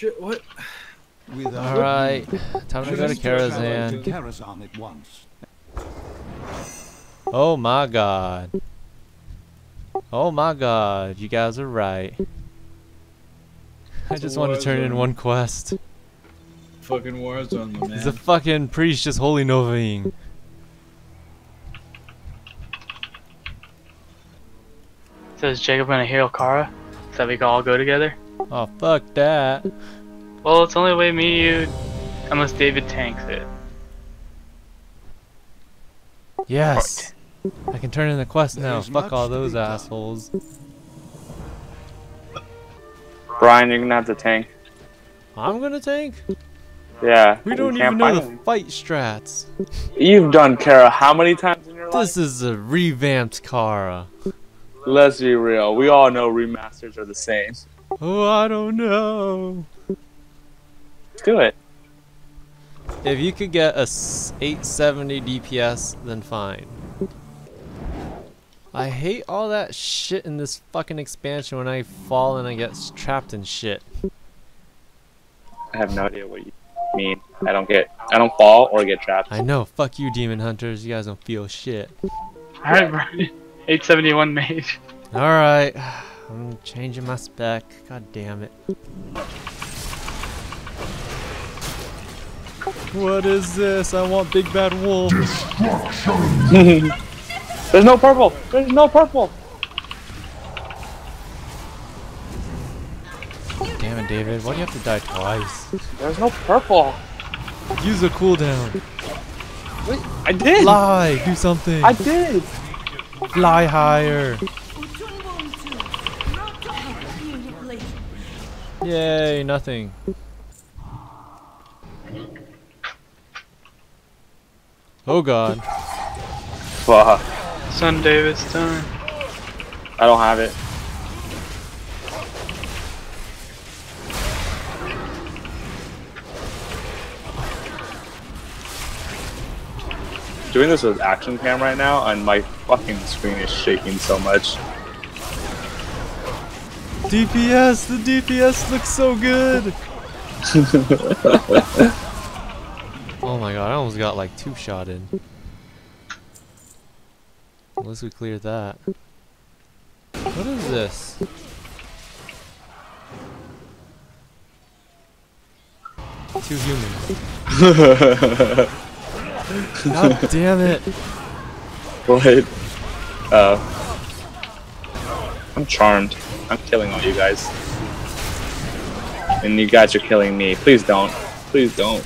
shit, what? Alright, time to go to Karazhan at once. Oh my god. Oh my god, you guys are right. I just want to turn in one quest. Fucking Warzone, man. There's a fucking priest just holy novaing. So is Jacob gonna heal Kara? So that we can all go together? Oh, fuck that. Well, it's only way me, you, unless David tanks it. Yes! I can turn in the quest now. Fuck all those assholes. Brian, you're gonna have to tank. I'm gonna tank? Yeah. We don't even know the fight strats. You've done Kara how many times in your life? This is a revamped Kara. Let's be real. We all know remasters are the same. Oh, I don't know. Let's do it. If you could get a 870 DPS, then fine. I hate all that shit in this fucking expansion when I fall and I get trapped in shit. I have no idea what you mean. I don't fall or get trapped. I know. Fuck you, demon hunters. You guys don't feel shit. Alright, Brian. 871 mage. Alright. I'm changing my spec. God damn it. What is this? I want Big Bad Wolf. Destruction! There's no purple! There's no purple! Damn it, David. Why do you have to die twice? There's no purple! Use a cooldown. Wait, I did! Lie! Do something! I did! Fly higher! Yay, nothing. Oh god. Fuck. Son David's time. I don't have it. Doing this with action cam right now and my fucking screen is shaking so much. DPS, the DPS looks so good. Oh my god, I almost got like 2-shotted. Unless we clear that. What is this? Two humans. God damn it! What? I'm charmed. I'm killing all you guys. And you guys are killing me. Please don't. Please don't.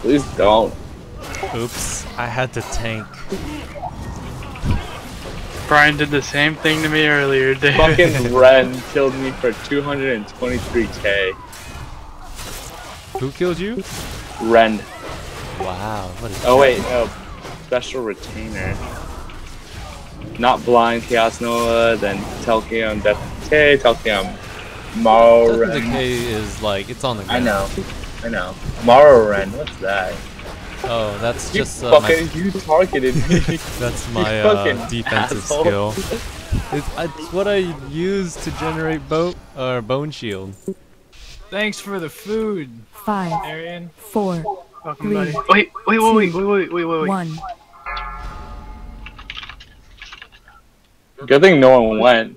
Please don't. Oops. I had to tank. Brian did the same thing to me earlier, dude. Fucking Ren killed me for 223k. Who killed you? Ren. Wow. What is oh, wait. No. Special retainer. Not blind Chaos Noah, then Telkium Death Decay, Telkium Maro Ren. Death Decay is like, it's on the ground. I know, I know. Maro Ren, what's that? Oh, that's you just fucking, you targeted me. That's my defensive asshole. Skill. It's what I use to generate bone shield. Thanks for the food. 5, 4, 3, wait. 1. Good thing no one went.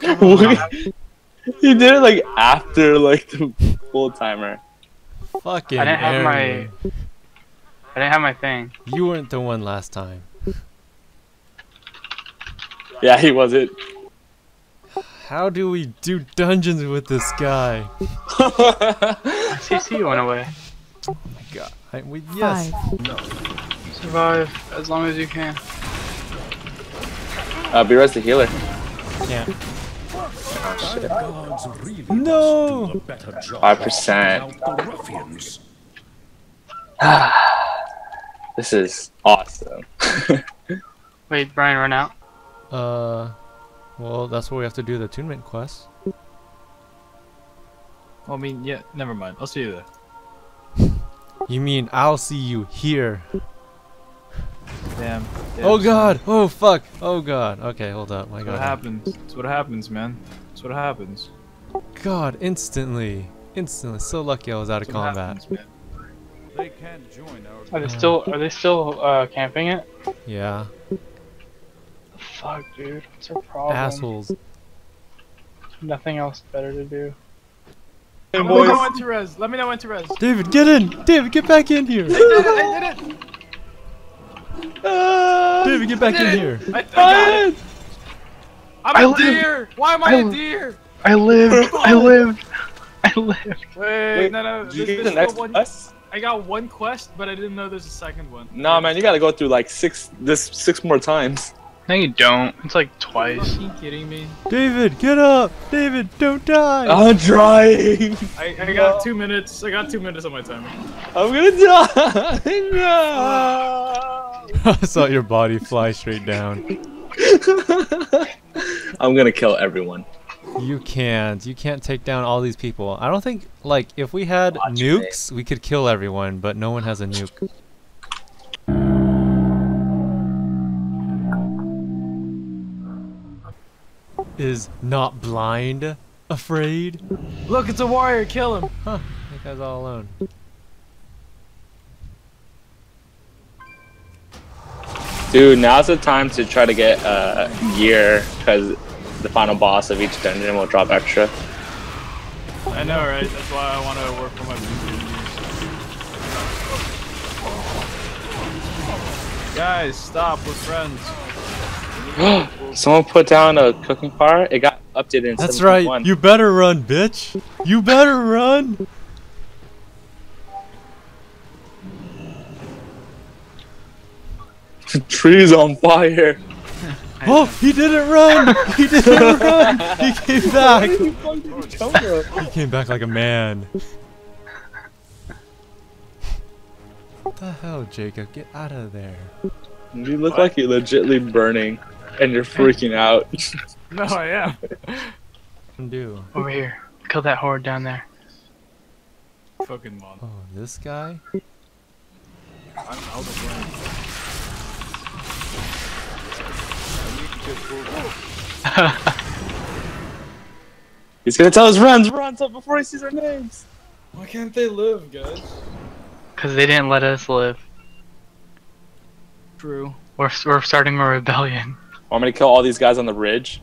He did it like after like the full timer. Fucking I didn't have my thing. You weren't the one last time. Yeah, he wasn't. How do we do dungeons with this guy? CC went away. Oh my god. Yes. 5. No. Survive as long as you can. B-Res the healer. Yeah. Oh, shit. No! 5%. This is awesome. Wait, Brian, run out? Well, that's where we have to do the attunement quest. Well, I mean, yeah, never mind. I'll see you there. You mean I'll see you here? Damn. Oh god! Oh fuck! Oh god! Okay, hold up. My god. That's what happens. That's what happens, man. That's what happens. God, instantly. Instantly. So lucky I was out of combat. They can't join our are they still camping it? Yeah. Fuck, dude. What's their problem? Assholes. Nothing else better to do. Hey, boys. Let me know when to res. Let me know when to res. David, get in! David, get back in here! I did it! David, get back in here! I got it! I'm a deer! Why am I a deer? I lived! I lived! I lived! Wait, no. Did you get the next quest? I got one quest, but I didn't know there's a second one. Nah, man, you gotta go through like six more times. No, you don't. It's like twice. Are you kidding me? David, get up! David, don't die! I'm trying! I got 2 minutes. I got 2 minutes on my timer. I'm gonna die! No! I saw your body fly straight down. I'm gonna kill everyone. You can't. You can't take down all these people. I don't think, like, if we had nukes, we could kill everyone, but no one has a nuke. Is not blind afraid? Look, it's a warrior. Kill him. Huh? That guy's all alone. Dude, now's the time to try to get gear because the final boss of each dungeon will drop extra. I know, right? That's why I want to work for my PC. Guys, stop. We're friends. Someone put down a cooking fire. It got updated in 7.1. That's right. You better run, bitch. You better run. The tree's on fire. Oh, he didn't run. He didn't run. He came back. He came back like a man. What the hell, Jacob? Get out of there. You look like you're legitly burning. And you're freaking out. No, I am. Over here. Kill that horde down there. Fucking mob. Oh, this guy? I'm out of range. He's gonna tell us run so before he sees our names. Why can't they live, guys? Because they didn't let us live. True. We're starting a rebellion. I'm gonna kill all these guys on the ridge.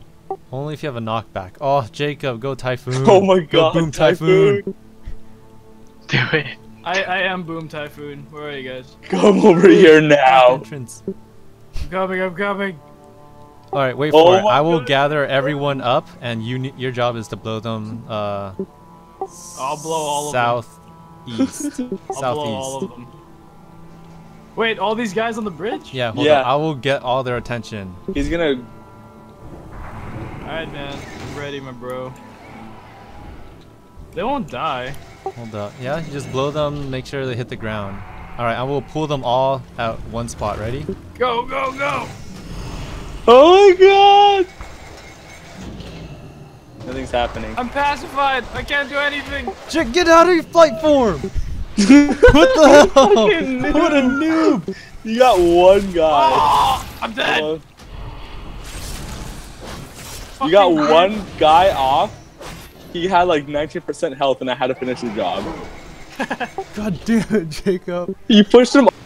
Only if you have a knockback. Oh, Jacob, go Typhoon. Oh my god. Go boom Typhoon. Do it. I am boom Typhoon. Where are you guys? Come over here now. Entrance. I'm coming. I'm coming. All right, wait for it. I will gather everyone up, and your job is to blow them. I'll blow all of them. Southeast. I'll blow all of them. Wait, all these guys on the bridge? Yeah, hold on. I will get all their attention. He's gonna... Alright, man. I'm ready, my bro. They won't die. Hold up. Yeah, you just blow them, make sure they hit the ground. Alright, I will pull them all at one spot. Ready? Go, go, go! Oh my god! Nothing's happening. I'm pacified! I can't do anything! Get out of your flight form! What the hell? What a noob! You got one guy. Oh, I'm dead. You got one guy off. He had like 19% health, and I had to finish the job. God damn it, Jacob! You pushed him.